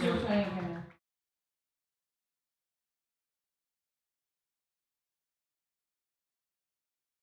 Thank you for playing here.